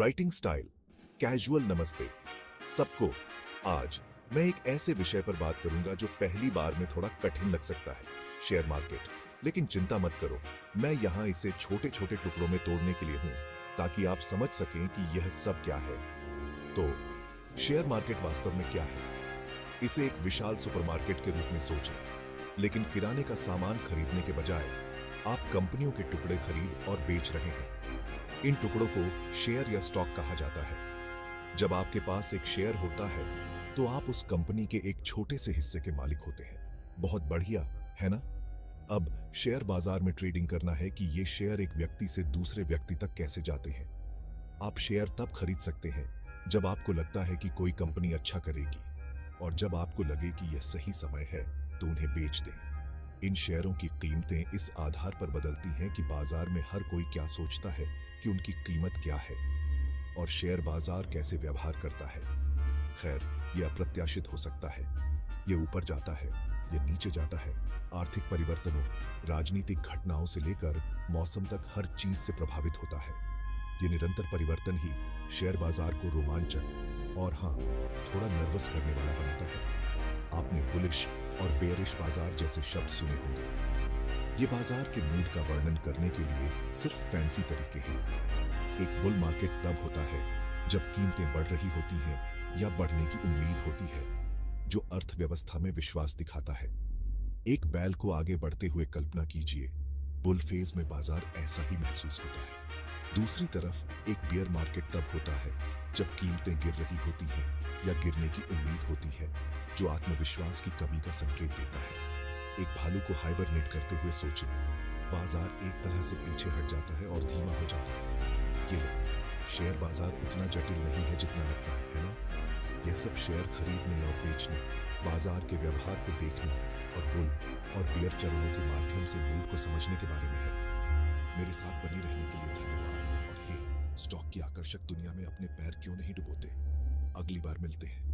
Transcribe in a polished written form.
Writing style, casual नमस्ते। सबको आज मैं एक ऐसे विषय पर बात करूंगा जो पहली बार में थोड़ा कठिन लग सकता है, शेयर मार्केट। लेकिन चिंता मत करो, मैं यहाँ इसे छोटे छोटे टुकड़ों में तोड़ने के लिए हूँ ताकि आप समझ सकें कि यह सब क्या है। तो शेयर मार्केट वास्तव में क्या है? इसे एक विशाल सुपरमार्केट के रूप में सोचें, लेकिन किराने का सामान खरीदने के बजाय आप कंपनियों के टुकड़े खरीद और बेच रहे हैं। इन टुकड़ों को शेयर या स्टॉक कहा जाता है। जब आपके पास एक शेयर होता है तो आप उस कंपनी के एक छोटे से हिस्से के मालिक होते हैं। बहुत बढ़िया है ना? अब शेयर बाजार में ट्रेडिंग करना है कि ये शेयर एक व्यक्ति से दूसरे व्यक्ति तक कैसे जाते हैं। आप शेयर तब खरीद सकते हैं जब आपको लगता है कि कोई कंपनी अच्छा करेगी, और जब आपको लगे कि यह सही समय है तो उन्हें बेच दें। इन शेयरों की कीमतें इस आधार पर बदलती हैं कि बाजार में हर कोई क्या सोचता है कि उनकी कीमत क्या है और शेयर बाजार कैसे व्यवहार करता है। खैर, यह अप्रत्याशित हो सकता है। यह ऊपर जाता है, यह नीचे जाता है। आर्थिक परिवर्तनों, राजनीतिक घटनाओं से लेकर मौसम तक हर चीज से प्रभावित होता है। ये निरंतर परिवर्तन ही शेयर बाजार को रोमांचक और हाँ, थोड़ा नर्वस करने वाला बनाता है। आपने बुलिश और बेयरिश बाजार जैसे शब्द सुने होंगे। ये बाजार के मूड का वर्णन करने के लिए सिर्फ फैंसी तरीके हैं। एक बुल मार्केट तब होता है जब कीमतें बढ़ रही होती हैं या बढ़ने की उम्मीद होती है, जो अर्थव्यवस्था में विश्वास दिखाता है। एक बैल को आगे बढ़ते हुए कल्पना कीजिए। बुल फेज में बाजार ऐसा ही महसूस होता है। दूसरी तरफ एक बेयर मार्केट तब होता है जब कीमतें गिर रही होती हैं या गिरने की उम्मीद होती है, जो आत्मविश्वास की कमी का संकेत देता है। एक भालू को हाइबरनेट करते हुए सोचें। बाजार एक तरह से पीछे हट जाता है और धीमा हो जाता है। ये शेयर बाजार उतना जटिल नहीं है जितना लगता है ना? यह सब शेयर खरीदने और बेचने, बाजार के व्यवहार को देखने और बुल और बेयर चरणों के माध्यम से मूड को समझने के बारे में है। मेरे साथ बने रहने के लिए धन्यवाद। और ये स्टॉक की आकर्षक दुनिया में अपने पैर क्यों नहीं डुबोते। अगली बार मिलते हैं।